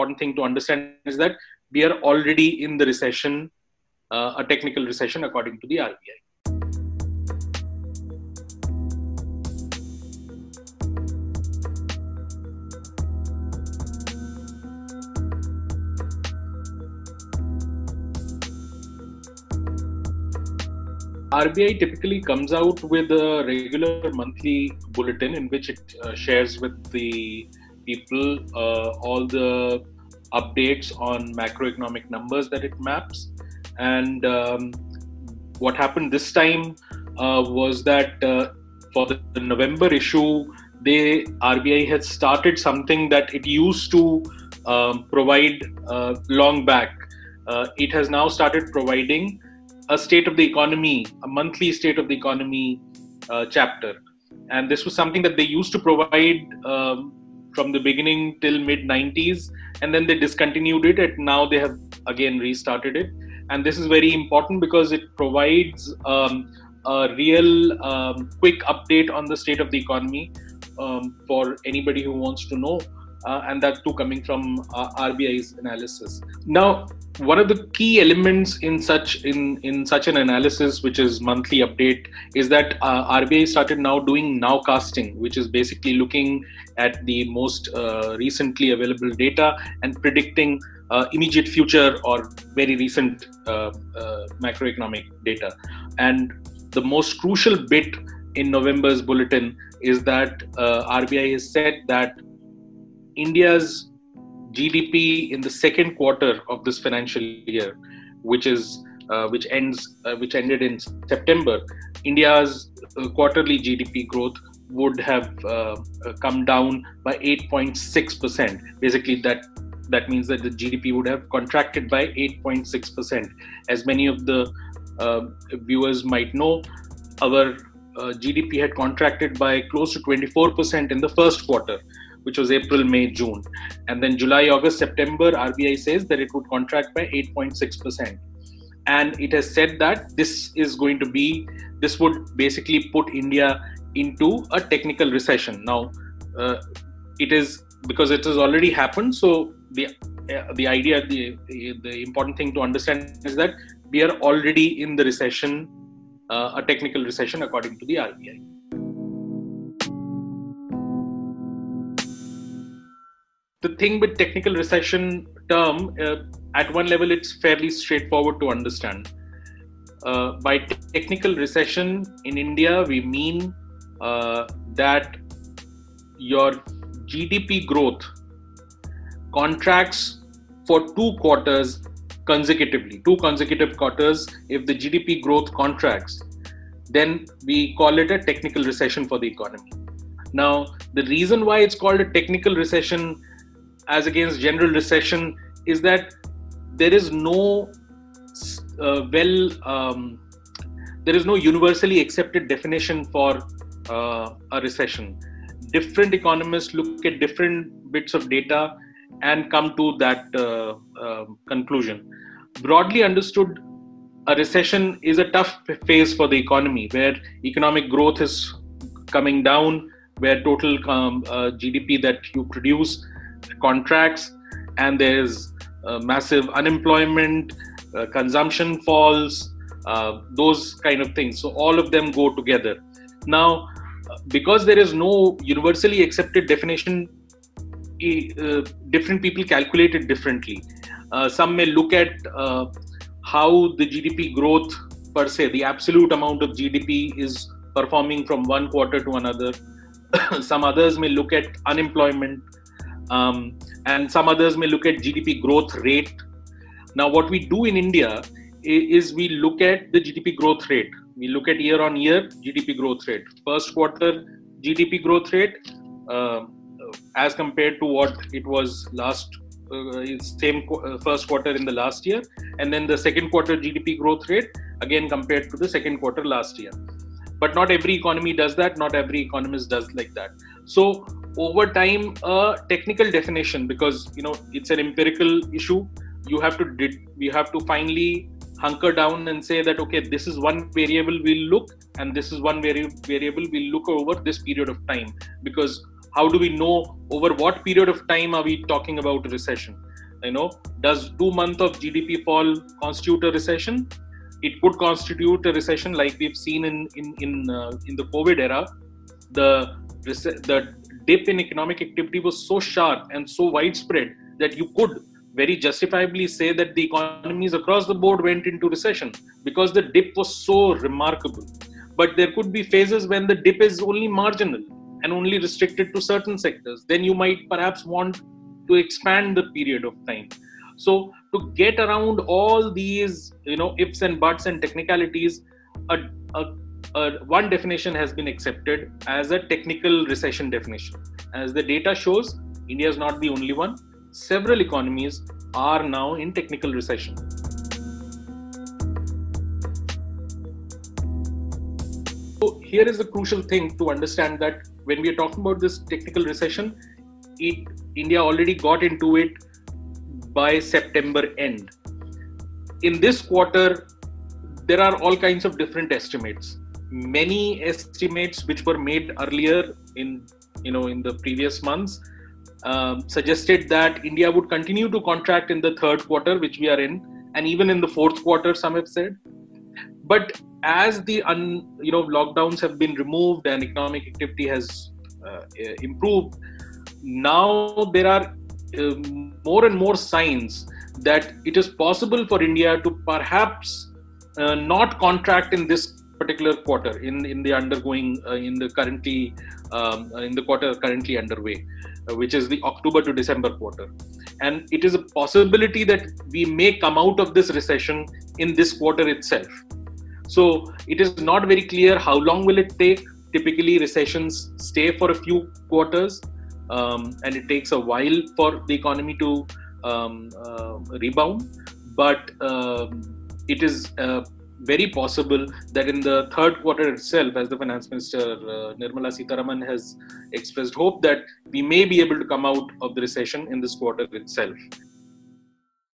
important thing to understand is that we are already in the recession, a technical recession according to the RBI. RBI typically comes out with a regular monthly bulletin in which it shares with the people all the updates on macroeconomic numbers that it maps. And what happened this time was that for the November issue, RBI had started something that it used to provide long back. It has now started providing a state of the economy, a monthly state of the economy chapter. And this was something that they used to provide from the beginning till mid-90s, and then they discontinued it, and now they have again restarted it. And this is very important because it provides a real quick update on the state of the economy for anybody who wants to know, and that too coming from RBI's analysis. Now, one of the key elements in such an analysis, which is monthly update, is that RBI started now doing nowcasting, which is basically looking at the most recently available data and predicting immediate future or very recent macroeconomic data. And the most crucial bit in November's bulletin is that RBI has said that India's GDP in the second quarter of this financial year, which ended in September, India's quarterly GDP growth would have come down by 8.6%. Basically, that means that the GDP would have contracted by 8.6%. As many of the viewers might know, our GDP had contracted by close to 24% in the first quarter, which was April, May, June. And then July, August, September, RBI says that it would contract by 8.6%. And it has said that this would basically put India into a technical recession. Now, because it has already happened. So the important thing to understand is that we are already in the recession, a technical recession according to the RBI. The thing with technical recession term, at one level, it's fairly straightforward to understand. By technical recession in India, we mean that your GDP growth contracts for two quarters consecutively, two consecutive quarters. If the GDP growth contracts, then we call it a technical recession for the economy. Now, the reason why it's called a technical recession as against general recession is that there is no universally accepted definition for a recession. Different economists look at different bits of data and come to that conclusion. Broadly understood, a recession is a tough phase for the economy where economic growth is coming down, where total GDP that you produce contracts, and there's massive unemployment, consumption falls, those kind of things. So all of them go together. Now, because there is no universally accepted definition, different people calculate it differently. Some may look at how the GDP growth per se, the absolute amount of GDP, is performing from one quarter to another. Some others may look at unemployment, and some others may look at GDP growth rate. Now, what we do in India is we look at the GDP growth rate. We look at year on year GDP growth rate. First quarter GDP growth rate as compared to what it was last first quarter in the last year, and then the second quarter GDP growth rate again compared to the second quarter last year. But not every economy does that, not every economist does like that. So over time, a technical definition, because it's an empirical issue, we have to finally hunker down and say that, okay, this is one variable we'll look, and this is one variable we'll look over this period of time. Because how do we know over what period of time are we talking about recession? does 2 months of GDP fall constitute a recession? It could constitute a recession, like we've seen in the COVID era. The dip in economic activity was so sharp and so widespread that you could very justifiably say that the economies across the board went into recession because the dip was so remarkable. But there could be phases when the dip is only marginal and only restricted to certain sectors. Then you might perhaps want to expand the period of time. So to get around all these, ifs and buts and technicalities, one definition has been accepted as a technical recession definition. As the data shows, India is not the only one. Several economies are now in technical recession. So here is the crucial thing to understand, that when we are talking about this technical recession, India already got into it by September end. In this quarter, there are all kinds of different estimates. Many estimates which were made earlier in the previous months suggested that India would continue to contract in the third quarter, which we are in, and even in the fourth quarter, some have said. But as the lockdowns have been removed and economic activity has improved, now there are more and more signs that it is possible for India to perhaps not contract in this particular quarter, in the quarter currently underway, which is the October to December quarter. And it is a possibility that we may come out of this recession in this quarter itself. So it is not very clear how long will it take. Typically, recessions stay for a few quarters. And it takes a while for the economy to rebound, but it is very possible that in the third quarter itself, as the Finance Minister Nirmala Sitharaman has expressed hope, that we may be able to come out of the recession in this quarter itself.